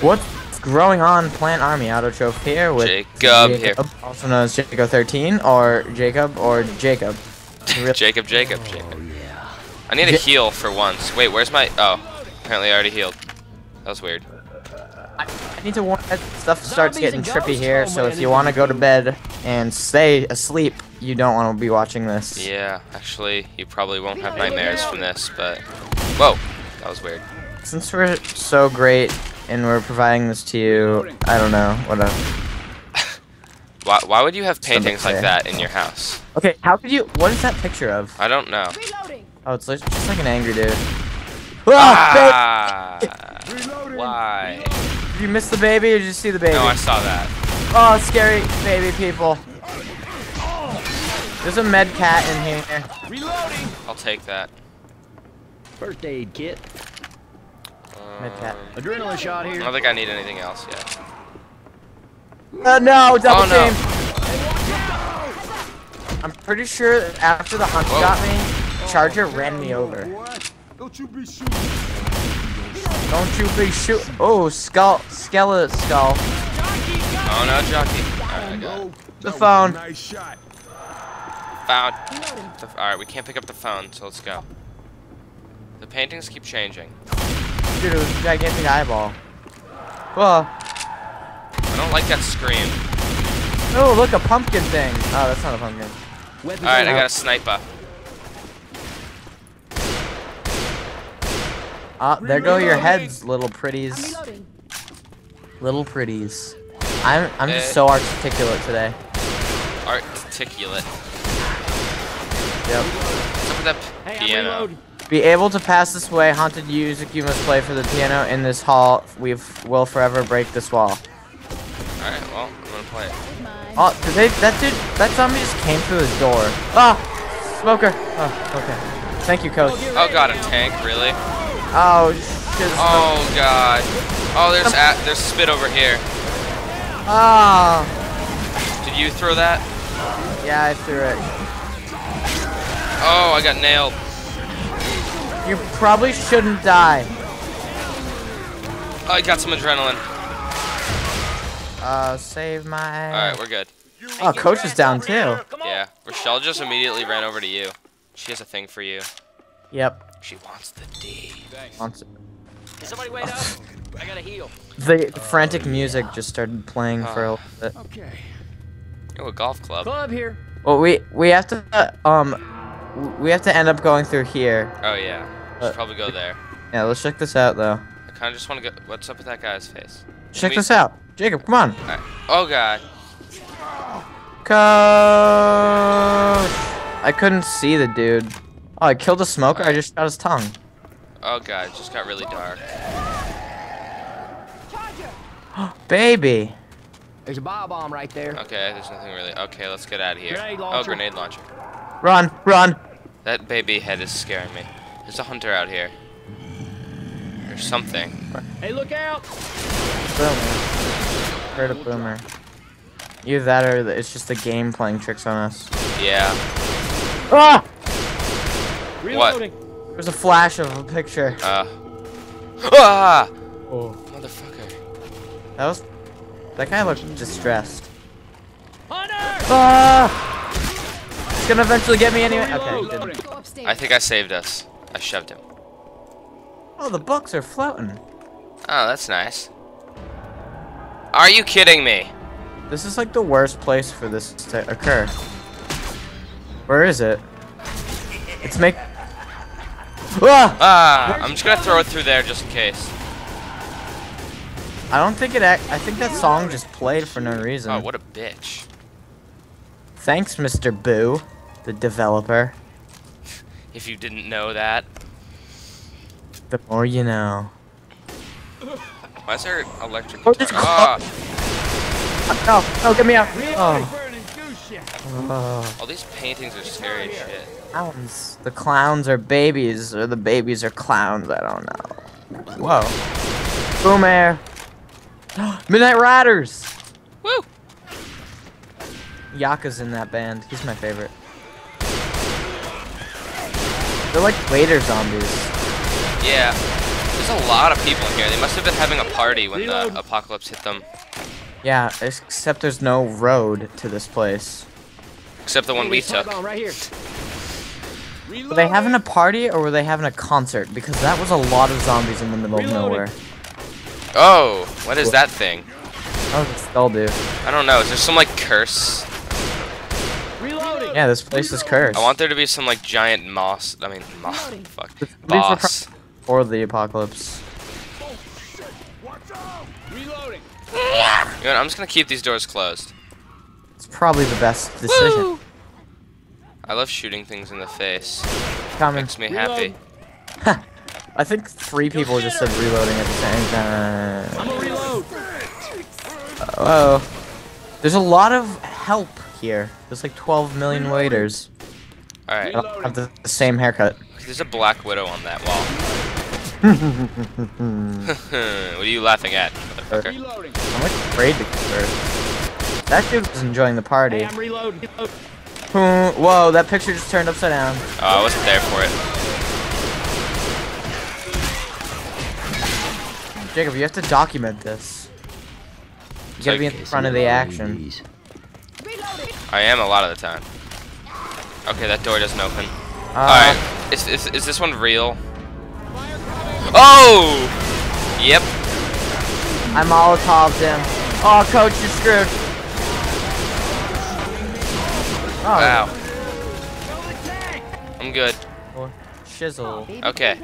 What's growing on Plant Army Autotroph here with Jacob, also known as Jacob13 or Jacob. Jacob. Oh, yeah. I need a heal for once. Wait, where's my? Oh, apparently I already healed. That was weird. I need to warn that stuff starts getting trippy here, so if you want to go to bed and stay asleep, you don't want to be watching this. Yeah, actually, you probably won't have nightmares from this, but... Whoa, that was weird. Since we're so great and we're providing this to you, I don't know, whatever. Why would you have paintings like that in your house? Okay, how could you... What is that picture of? I don't know. Oh, it's just like an angry dude. Ah! Why? Did you miss the baby or did you see the baby? No, I saw that. Oh, scary baby people. There's a med cat in here. Reloading. I'll take that. First aid kit. Med cat. Adrenaline shot here. I don't think I need anything else yet. No, double team. No. I'm pretty sure after the hunt got me, Charger ran me over. What? Don't you be shooting. Don't you be shoot! Oh, skull. Oh no, Jockey. Alright, I got it. The phone. Nice shot. Found. Alright, we can't pick up the phone, so let's go. The paintings keep changing. Dude, it was a gigantic eyeball. Whoa. I don't like that scream. Oh, look, a pumpkin thing. Oh, that's not a pumpkin. Alright, I got a sniper. There go your heads, little pretties. Little pretties. I'm just so articulate today. Articulate. Yep. What's up with that piano? Be able to pass this way, haunted music you must play for the piano in this hall. We will forever break this wall. Alright, well, I'm gonna play it. Oh, that zombie just came through his door. Ah! Smoker! Oh, okay. Thank you, Coach. Oh god, a tank, really? Oh, oh god. Oh, there's spit over here. Ah. Oh. Did you throw that? Yeah, I threw it. Oh, I got nailed. You probably shouldn't die. Oh, I got some adrenaline. Save my... Alright, we're good. Oh, Coach is down too. Yeah, Rochelle just immediately ran over to you. She has a thing for you. Yep. She wants the D. Wants it. Can somebody wait up? I gotta heal. The frantic music just started playing for a little bit. Okay. Oh, a golf club. Club here. Well, we have to we have to end up going through here. Oh yeah. We should probably go there. Yeah, let's check this out though. I kind of just want to go. What's up with that guy's face? Check this out, Jacob. Come on. Right. Oh god. Coach. I couldn't see the dude. Oh, I killed a smoker, I just shot his tongue. Oh god, it just got really dark. Baby! There's a bomb right there. Okay, there's nothing really. Okay, let's get out of here. Grenade launcher. Run, run! That baby head is scaring me. There's a hunter out here. There's something. Hey, look out! Boomer. Heard a boomer. Either that or it's just the game playing tricks on us. Yeah. Ah! Reloading. What? There was a flash of a picture. Oh. Motherfucker. That guy looked distressed. Hunter! Ah! It's gonna eventually get me anyway. Okay, didn't. I think I saved us. I shoved him. Oh, the books are floating. Oh, that's nice. Are you kidding me? This is like the worst place for this to occur. Where is it? It's make. I'm just gonna throw it through there just in case. I don't think it. I think that song just played for no reason. Oh, what a bitch! Thanks, Mr. Boo, the developer. If you didn't know that, the more you know. Why is there electric? Oh, oh, get me out! Oh. All these paintings are scary as shit. Clowns. The clowns are babies, or the babies are clowns, I don't know. Whoa. Boom air. Midnight Riders! Woo! Yaka's in that band. He's my favorite. They're like waiter zombies. Yeah. There's a lot of people in here. They must have been having a party when the apocalypse hit them. Yeah, except there's no road to this place. Except the one we took. Right here. Were they having a party or were they having a concert? Because that was a lot of zombies in the middle of nowhere. Oh, what is that thing? Oh, it's a skull dude. I don't know. Is there some like curse? Reloading. Yeah, this place is cursed. I want there to be some like giant moss. I mean, moss. Fuck. Boss. Or the apocalypse. Oh, shit. Watch out. Reloading. You know what, I'm just gonna keep these doors closed. It's probably the best decision. Woo! I love shooting things in the face. Coming. Makes me happy. I think three people just said reloading at the same time. I'm gonna reload. Oh. There's a lot of help here. There's like 12 million waiters. Alright. I don't have the same haircut. There's a black widow on that wall. What are you laughing at, motherfucker? I'm like afraid to kill her. That dude was enjoying the party. Hey, I'm reloading. Whoa, that picture just turned upside down. Oh, I wasn't there for it. Jacob, you have to document this. You gotta be in front of the action. I am a lot of the time. Okay, that door doesn't open. Alright, is this one real? Oh! Yep. I Molotov'd him. Oh, coach, you're screwed. Oh. Wow. I'm good. Or shizzle. Okay.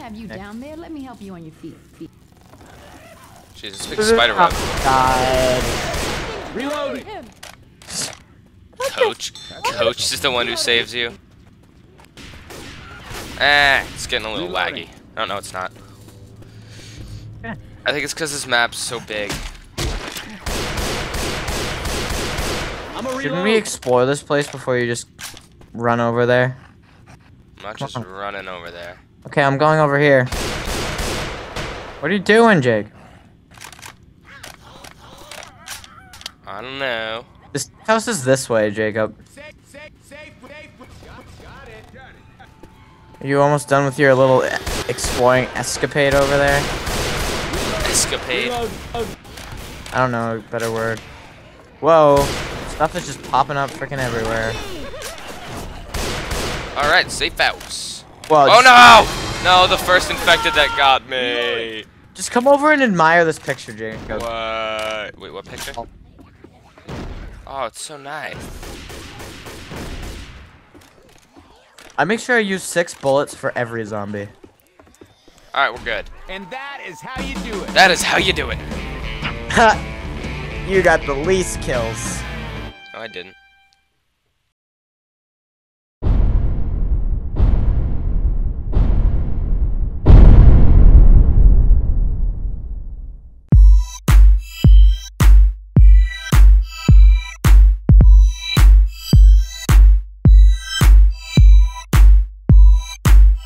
Jesus, big spider web. Reloading. Coach. Coach is the one who saves you. Eh, it's getting a little laggy. Oh, no, it's not. I think it's because this map's so big. Shouldn't we explore this place before you just run over there? I'm not just running over there. Okay, I'm going over here. What are you doing, Jake? I don't know. This house is this way, Jacob. Are you almost done with your little exploring escapade over there? Escapade? I don't know a better word. Whoa. Stuff is just popping up freaking everywhere. Alright, safe house. Well, oh no! No, the first infected that got me. Just come over and admire this picture, Jacob. What? Wait, what picture? Oh, it's so nice. I make sure I use 6 bullets for every zombie. Alright, we're good. And that is how you do it. That is how you do it. Ha! You got the least kills. No, I didn't.